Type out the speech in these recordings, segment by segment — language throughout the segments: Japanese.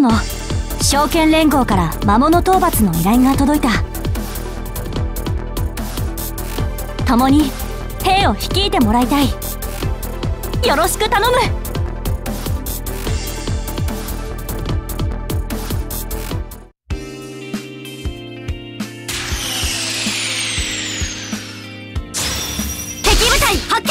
殿、証券連合から魔物討伐の依頼が届いた。共に兵を率いてもらいたい。よろしく頼む。敵部隊発見。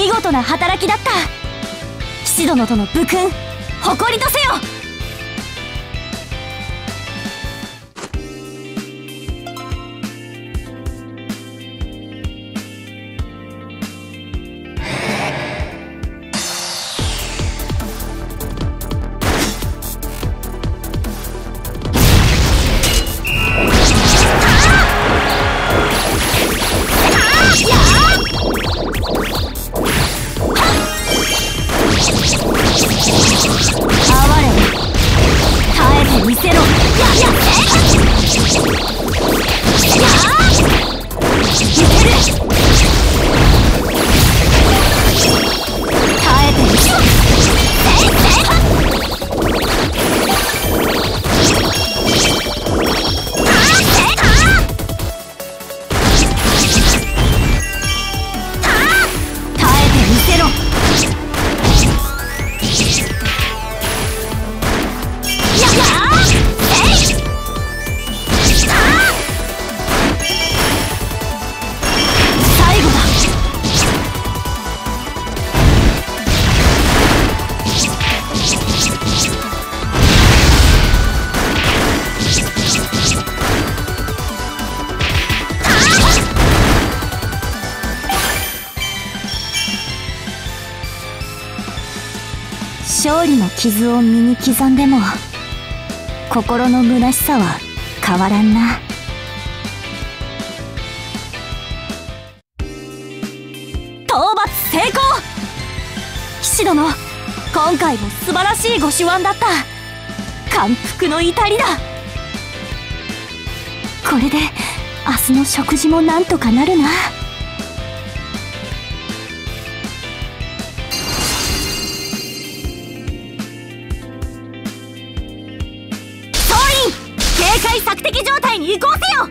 見事な働きだった。騎士殿との武勲誇りとせよ。哀れな。勝利の傷を身に刻んでも心の虚しさは変わらんな。討伐成功。騎士殿、今回も素晴らしいご手腕だった。感服の至りだ。これで明日の食事もなんとかなるな。索敵状態に移行せよ。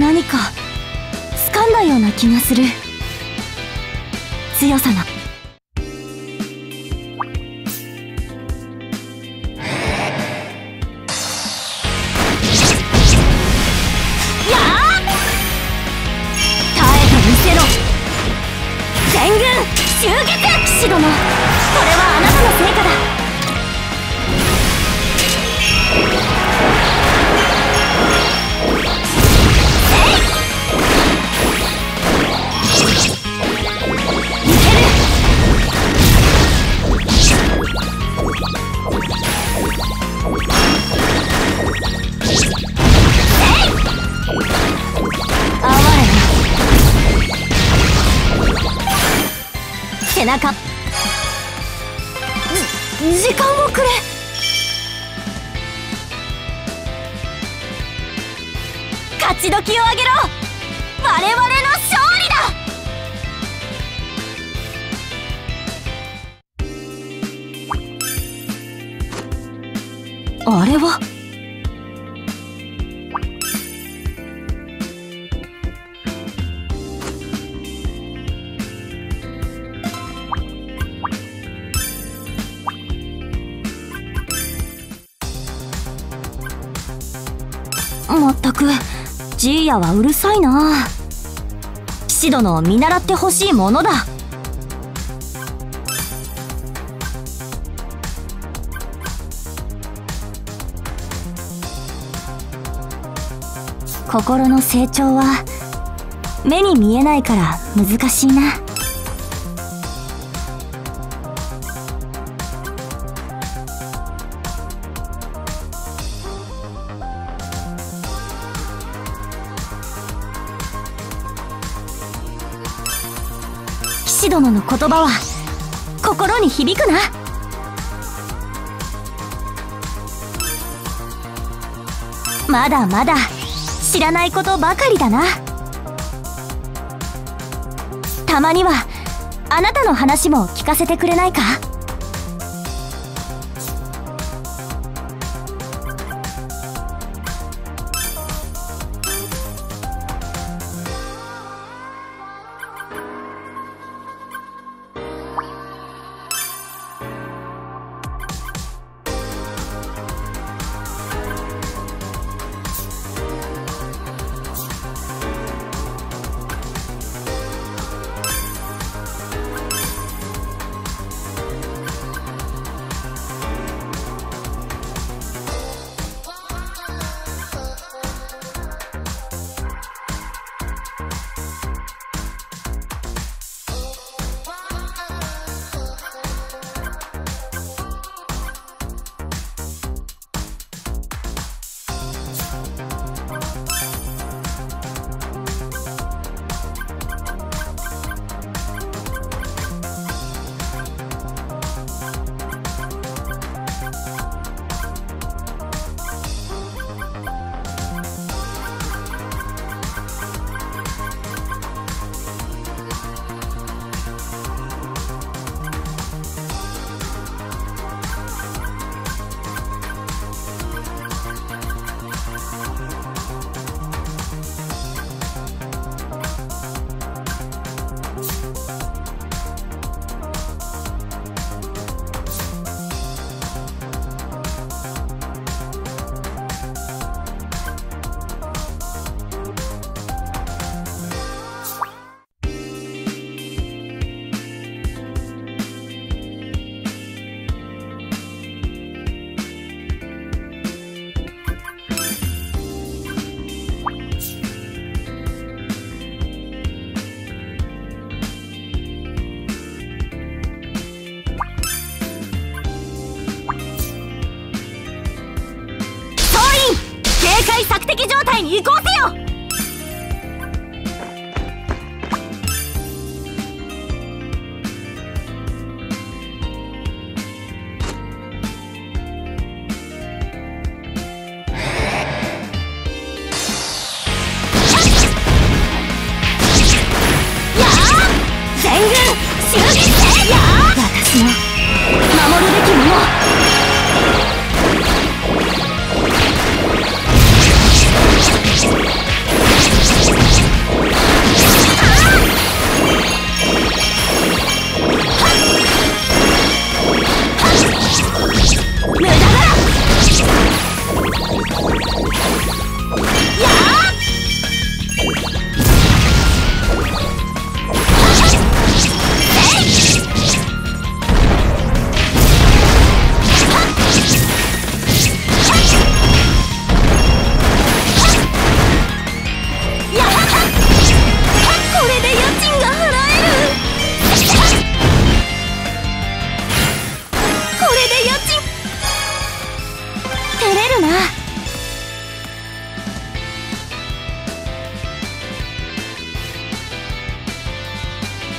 何か掴んだような気がする。強さが。背中、時間をくれ。勝ち時をあげろ。我々の勝利だ。あれはまったく、ジーヤはうるさいな。騎士殿を見習ってほしいものだ。心の成長は目に見えないから難しいな。騎士殿の言葉は心に響くな。まだまだ知らないことばかりだな。たまにはあなたの話も聞かせてくれないか。界索敵状態に移行せよ。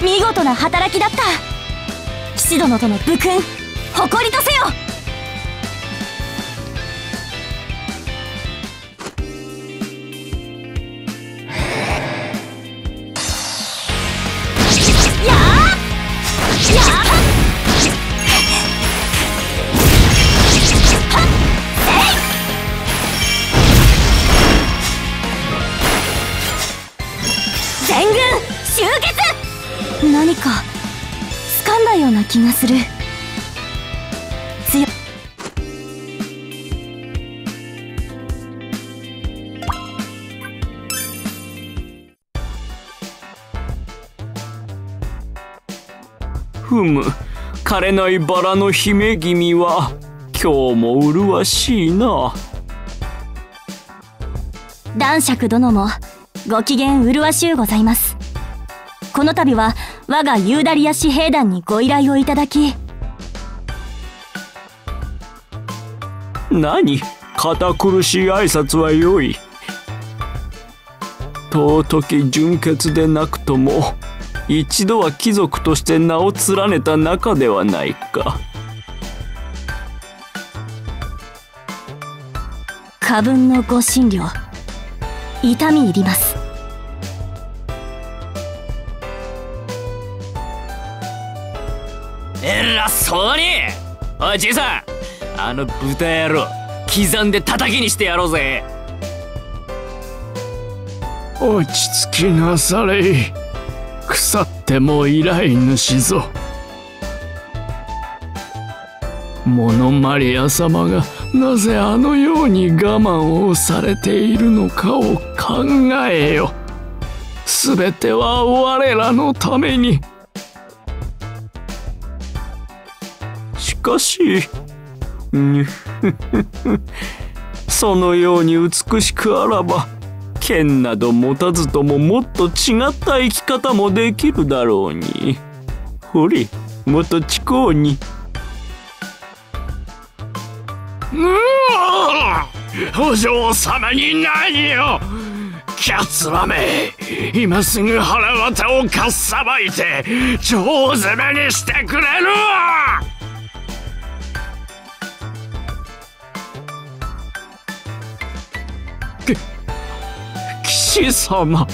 見事な働きだった。騎士殿との武勲誇りとせよ。やーやー全軍集結。何か掴んだような気がする。強ふむ、枯れないバラの姫君は今日も麗しいな。男爵殿もご機嫌麗しゅうございます。この度は我がユーダリア紙幣団にご依頼をいただき。何、堅苦しい挨拶はよい。尊き純血でなくとも一度は貴族として名を連ねた仲ではないか。過分のご診療、痛み入ります。偉そうに。おいじいさん、あの豚野郎刻んで叩きにしてやろうぜ。落ち着きなされい。腐っても依頼主ぞ。モノマリア様がなぜあのように我慢をされているのかを考えよ。すべては我らのために。しかしそのように美しくあらば剣など持たずとももっと違った生き方もできるだろうに。ほれ、もっと地高に。お嬢様に何を。キャツラめ、今すぐ腹渡をかっさばいて蝶攻めにしてくれるわ。騎士様、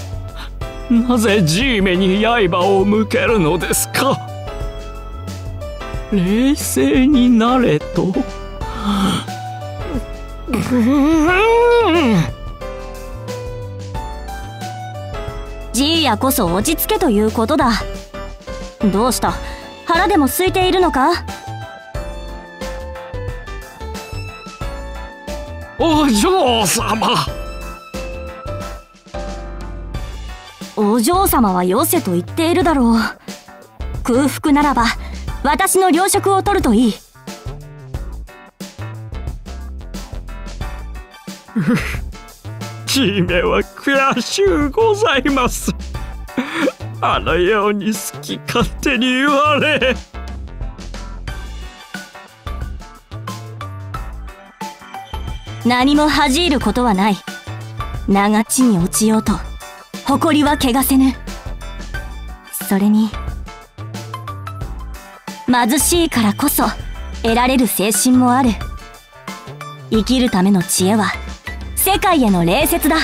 なぜGめに刃を向けるのですか。冷静になれと。Gやこそ落ち着けということだ。どうした、腹でも空いているのか。お嬢様、お嬢様はよせと言っているだろう。空腹ならば私の糧食を取るといい。じめは悔しゅうございます。あのように好き勝手に言われ。何も恥じることはない。長地に落ちようと誇りは汚せぬ。それに貧しいからこそ得られる精神もある。生きるための知恵は世界への礼節だ。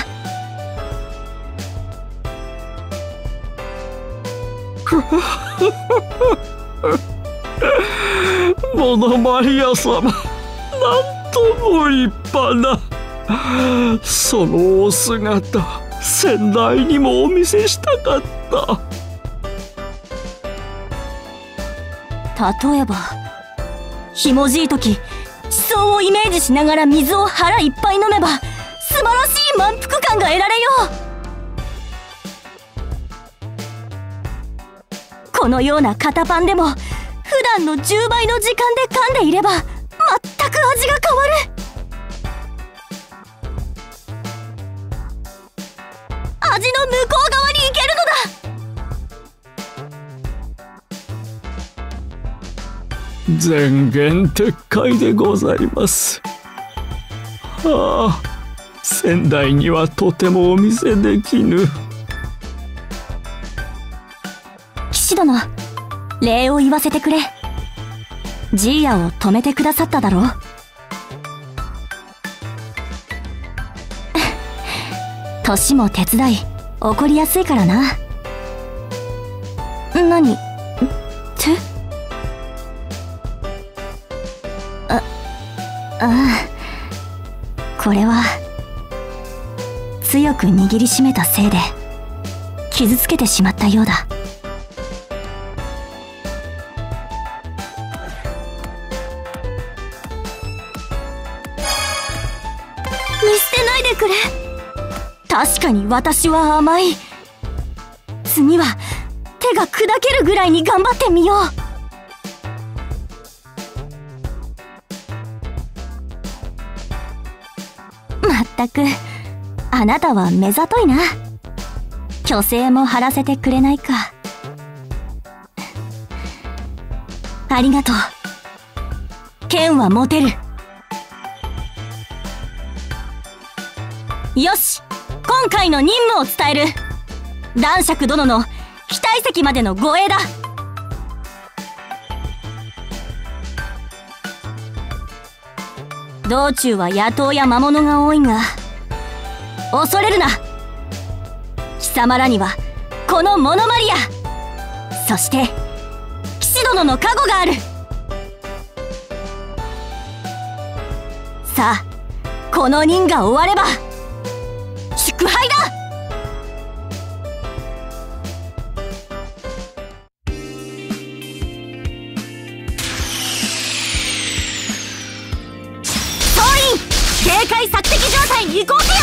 モノマリア様、なんとご立派な。そのお姿、先代にもお見せしたかった。例えばひもじい時、地層をイメージしながら水を腹いっぱい飲めば素晴らしい満腹感が得られよう。このような型パンでも普段の10倍の時間で噛んでいれば全く味が変わる。味の向こう側に行けるのだ。全言撤回でございます。はあ、仙台にはとてもお見せできぬ。騎士殿、礼を言わせてくれ。ジーヤを止めてくださっただろう。年も手伝い怒りやすいからな。何って？ああ、これは強く握りしめたせいで傷つけてしまったようだ。確かに私は甘い。次は手が砕けるぐらいに頑張ってみよう。まったく、あなたは目ざといな。虚勢も張らせてくれないか。ありがとう。剣は持てる。よし、今回の任務を伝える。男爵殿の非退席までの護衛だ。道中は野党や魔物が多いが恐れるな。貴様らにはこのモノマリア、そして騎士殿の加護がある。さあ、この任が終われば祝杯だ。総員、警戒索敵状態に移行せよ。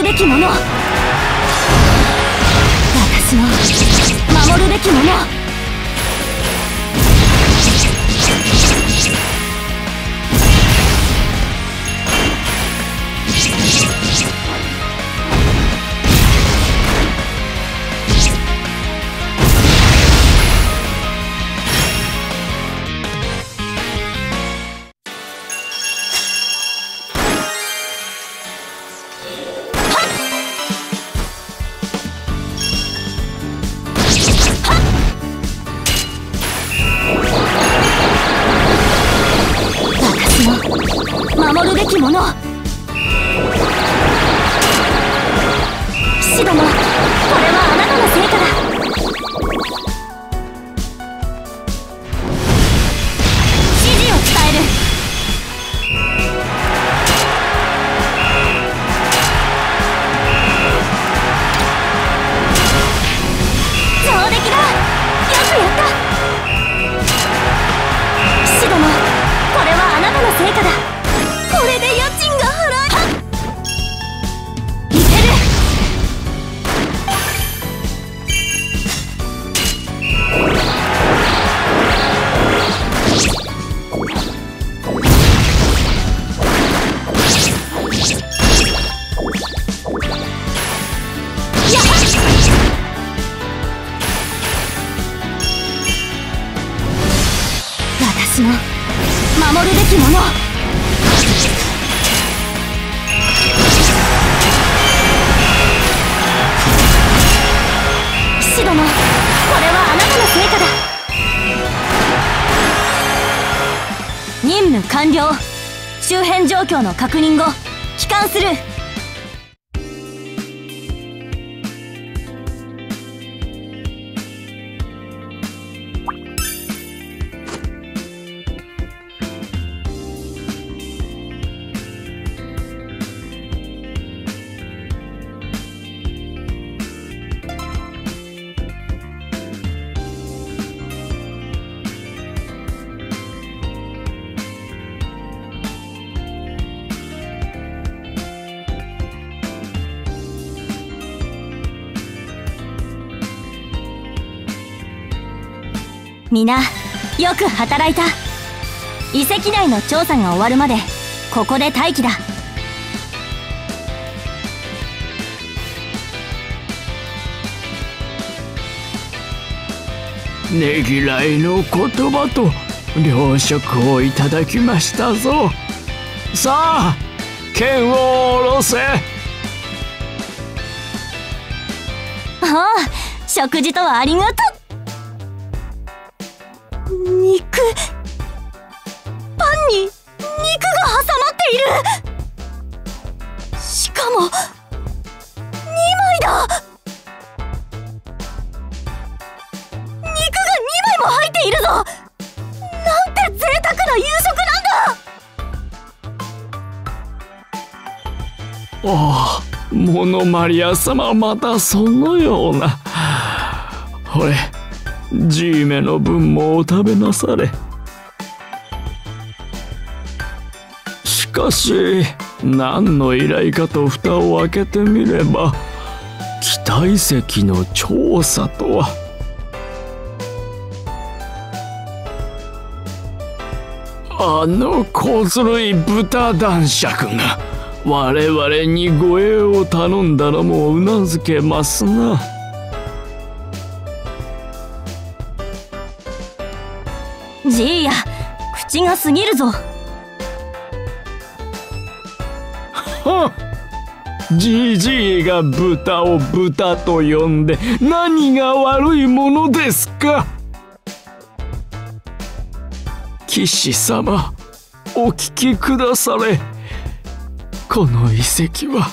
守るべきもの、私の守るべきもの。守るべきもの。シドモ、これはあなたの成果だ。指示を伝える。上出来だ。よくやったシドモ、これはあなたの成果だ。これで家賃が払える。見せる。やはっ、私の守るべきもの。これはあなたの成果だ。任務完了。周辺状況の確認後帰還する。みんなよく働いた。遺跡内の調査が終わるまでここで待機だ。ねぎらいの言葉と糧食をいただきましたぞ。さあ剣を下ろせ。おお、食事とはありがとう。肉、パンに肉が挟まっている。しかも2枚だ。肉が2枚も入っているぞ。なんて贅沢な夕食なんだ。ああ、モノマリア様、またそのような。ほれ、ジーメの分もお食べなされ。しかし何の依頼かと蓋を開けてみれば、機体石の調査とは。あの小ずるい豚男爵が我々に護衛を頼んだのもうなずけますな。ジーヤ、口が過ぎるぞ。はっ、じいじいが豚を豚と呼んで何が悪いものですか。騎士様、お聞きくだされ。この遺跡は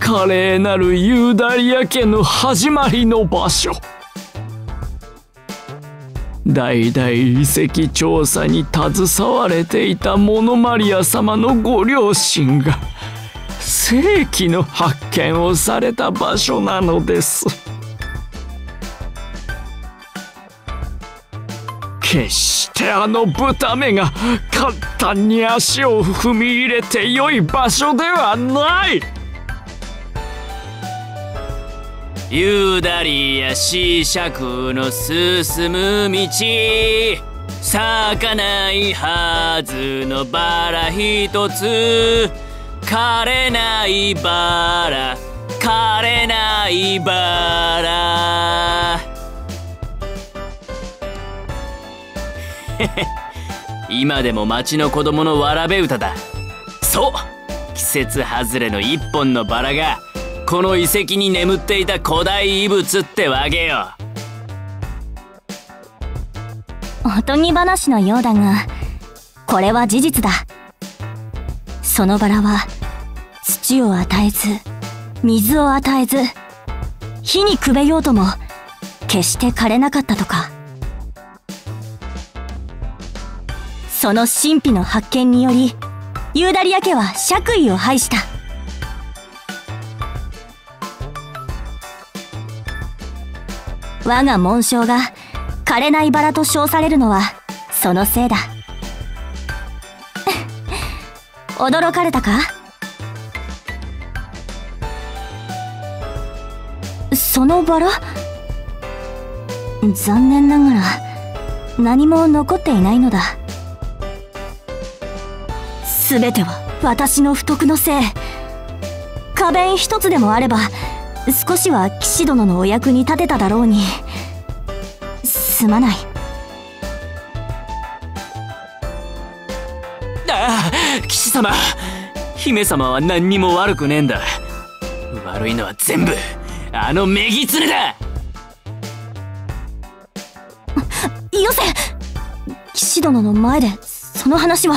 華麗なるユーダリア家の始まりの場所。代々遺跡調査に携われていたモノマリア様のご両親が世紀の発見をされた場所なのです。決してあの豚めが簡単に足を踏み入れてよい場所ではない。ユーダリやシーシャクの進む道、咲かないはずのバラ一つ、枯れないバラ、枯れないバラ。今でも町の子供のわらべ歌だ。そう、季節外れの一本のバラがこの遺跡に眠っていた古代遺物ってわけよ。おとぎ話のようだが、これは事実だ。そのバラは土を与えず水を与えず火にくべようとも決して枯れなかったとか。その神秘の発見によりユーダリア家は爵位を廃した。我が紋章が枯れないバラと称されるのはそのせいだ。驚かれたか？そのバラ？残念ながら何も残っていないのだ。全ては私の不徳のせい。花弁一つでもあれば少しは騎士殿のお役に立てただろうに。すまない。ああ、騎士様、姫様は何にも悪くねえんだ。悪いのは全部あの女ギツネだ。よせ。騎士殿の前でその話は。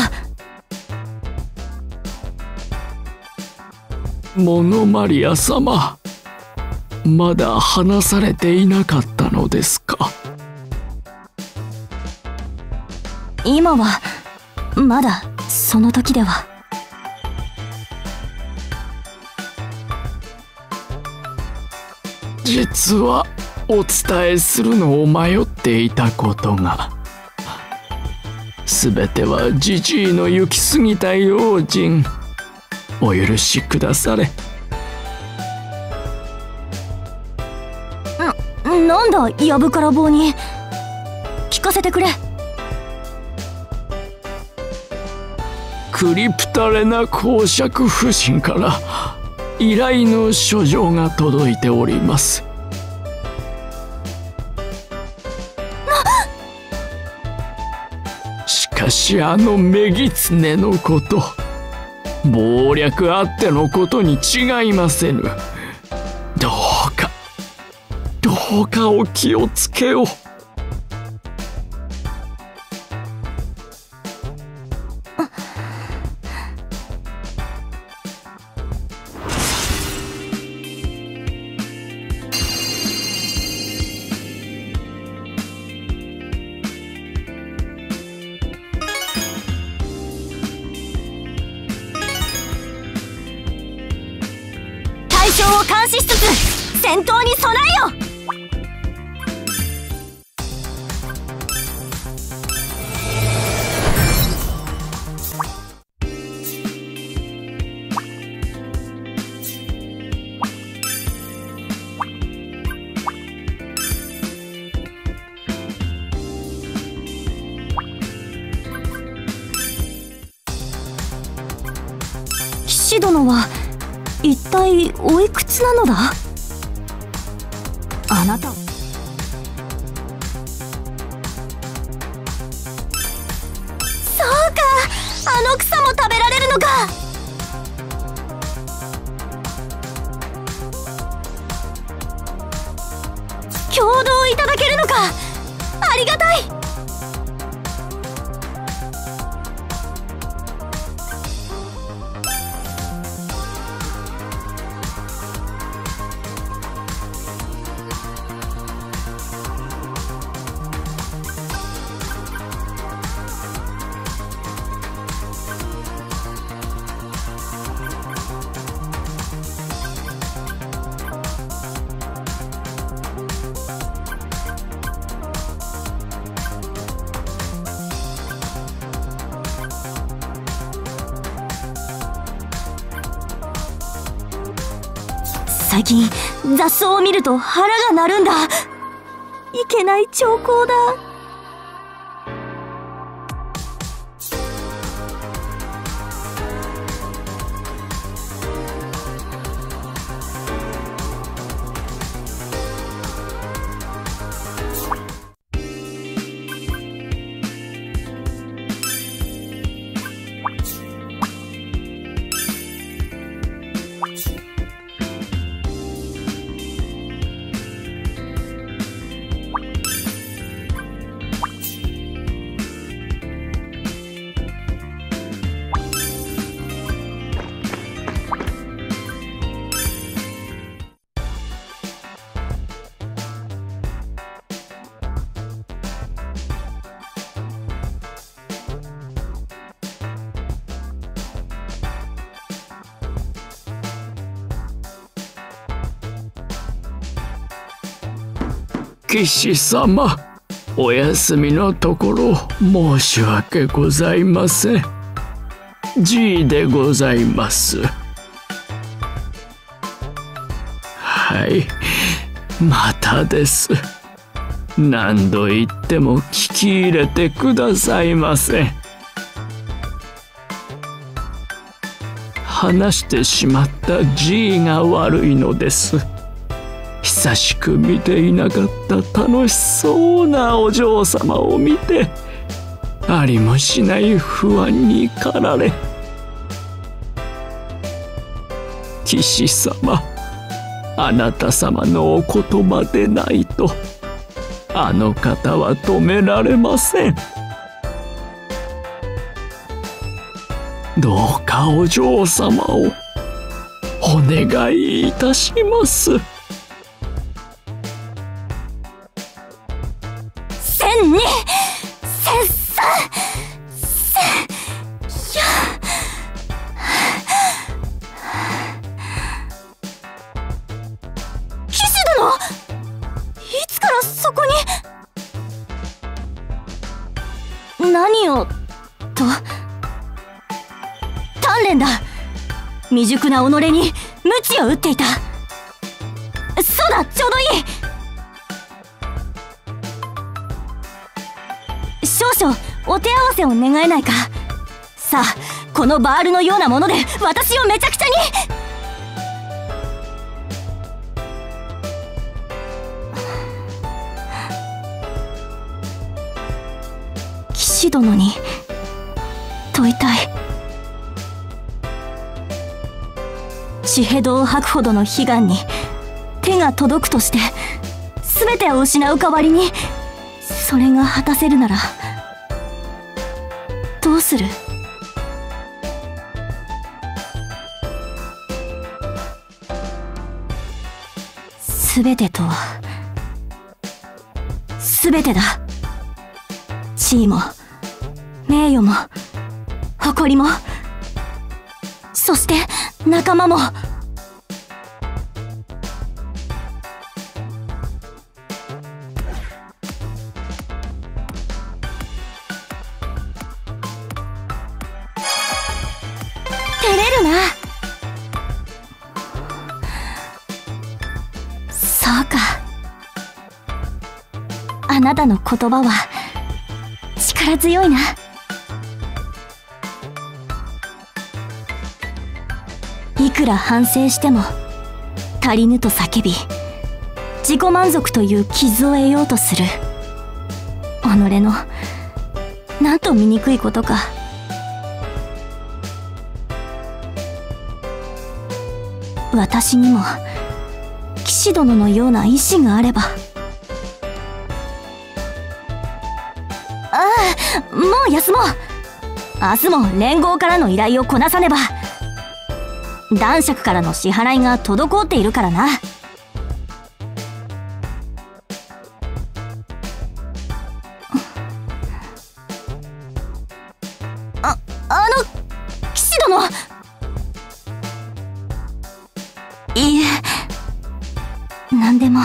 モノマリア様、まだ話されていなかったのですか？今はまだその時では。実はお伝えするのを迷っていたことが、全てはじじいの行き過ぎた用心、お許しくだされ。なんだやぶから棒に。聞かせてくれ。クリプタレナ公爵夫人から依頼の書状が届いております。しかしあの女狐のこと、謀略あってのことに違いませぬ。どうかお気をつけよう。対象を監視しつつ戦闘に備えよ。騎士殿は一体おいくつなのだ？あなた、そうか、あの草も食べられるのか。共同いただけるのか、ありがたい。最近雑草を見ると腹が鳴るんだ。いけない兆候だ。騎士様、お休みのところ申し訳ございません。Gでございます。はい、またです。何度言っても聞き入れてくださいませ。話してしまった G が悪いのです。久しく見ていなかった楽しそうなお嬢様を見て、ありもしない不安に駆られ、騎士様、あなた様のお言葉でないとあの方は止められません。どうかお嬢様をお願いいたします。未熟な己に鞭を打っていた。そうだ、ちょうどいい。少々お手合わせを願えないか。さあ、このバールのようなもので私をめちゃくちゃに。騎士殿に問いたい。血ヘドを吐くほどの悲願に手が届くとして、全てを失う代わりにそれが果たせるならどうする。全てとは全てだ。地位も名誉も誇りも、そして仲間も。照れるな。そうか、あなたの言葉は力強いな。いくら反省しても足りぬと叫び、自己満足という傷を得ようとする己のなんと醜いことか。私にも騎士殿のような意志があれば。ああ、もう休もう。明日も連合からの依頼をこなさねば。男爵からの支払いが滞っているからな。あの騎士殿。いいえ、何でも。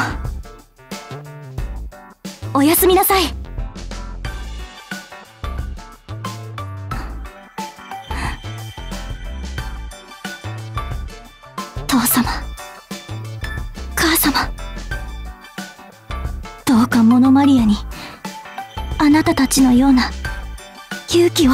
おやすみなさい。マリアにあなたたちのような勇気を。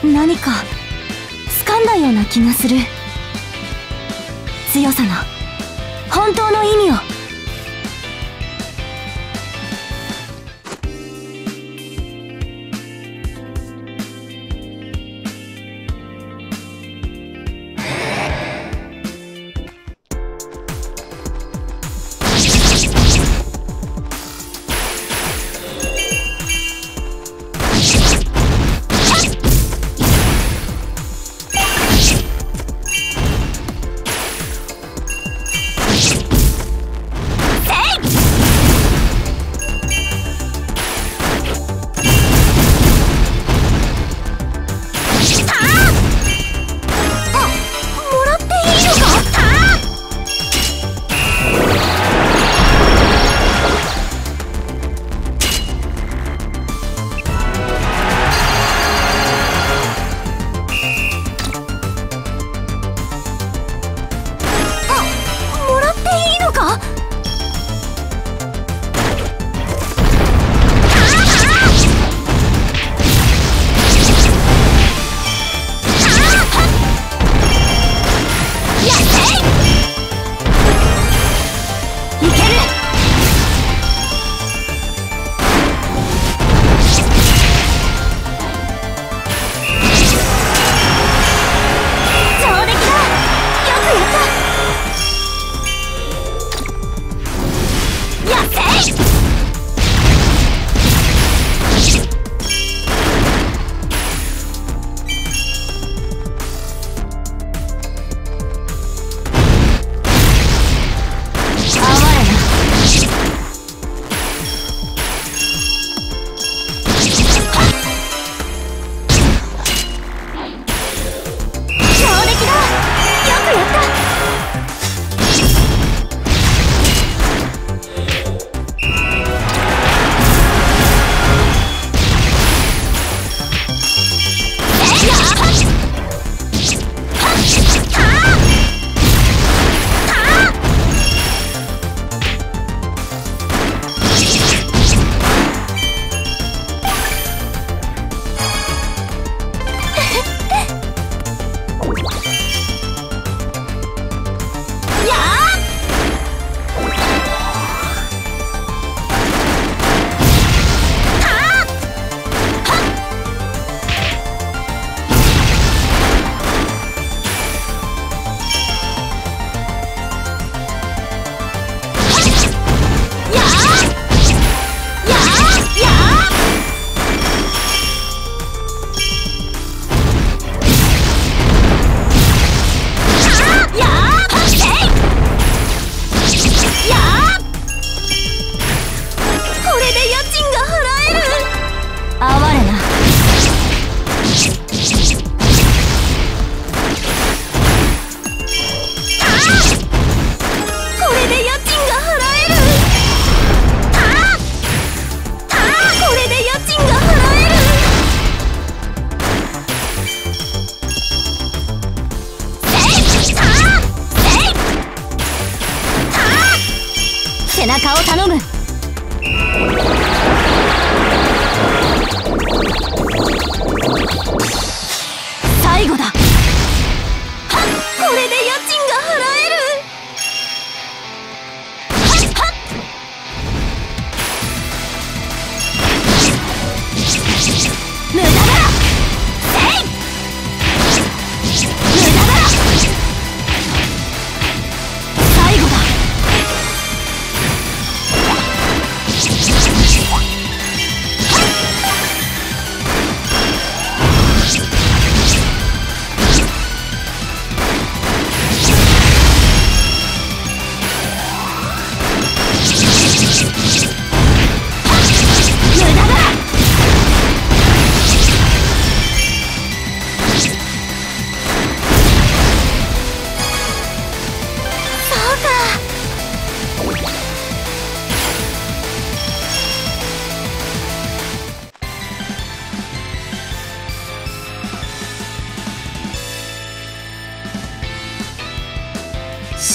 何か掴んだような気がする。強さの本当の意味を。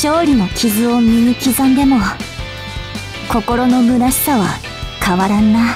勝利の傷を身に刻んでも心の虚しさは変わらんな。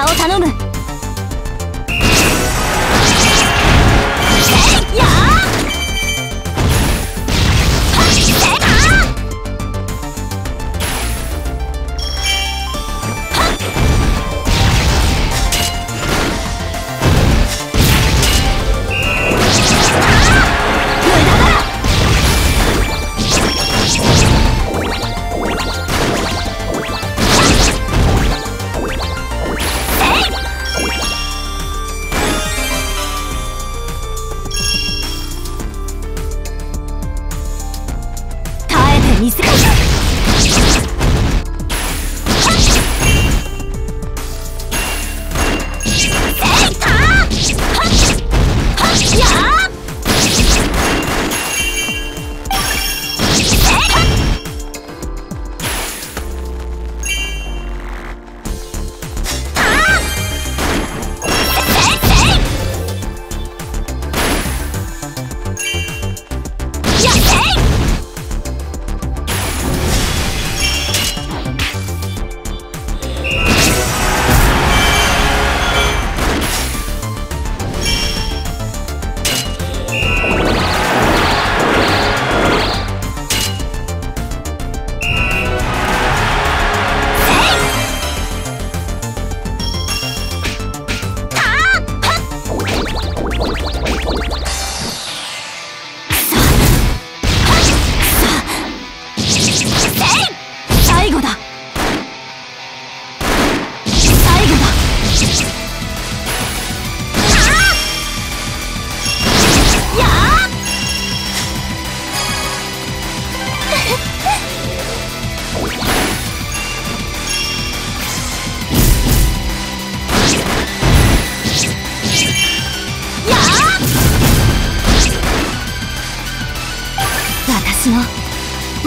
化を頼む。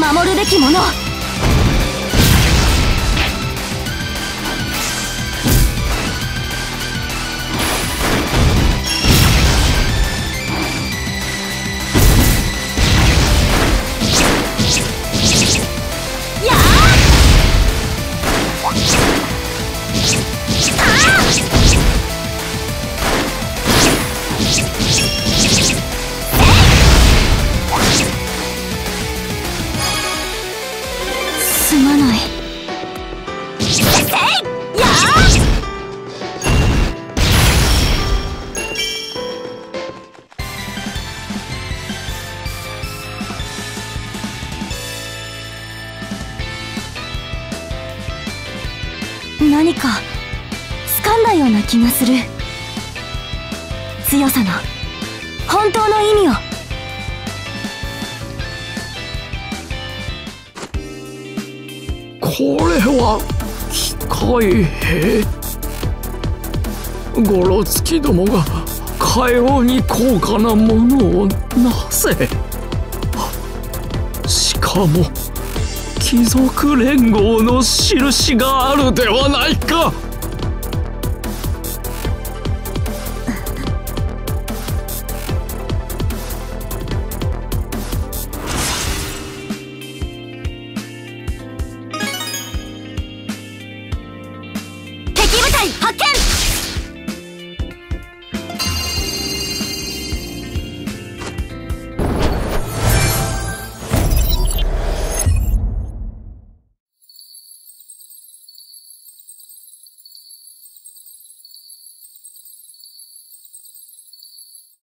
守るべきもの。何か掴んだような気がする。強さの本当の意味を。これは機械兵？ゴロツキどもがかように高価なものをなぜ。しかも貴族連合の印があるではないか。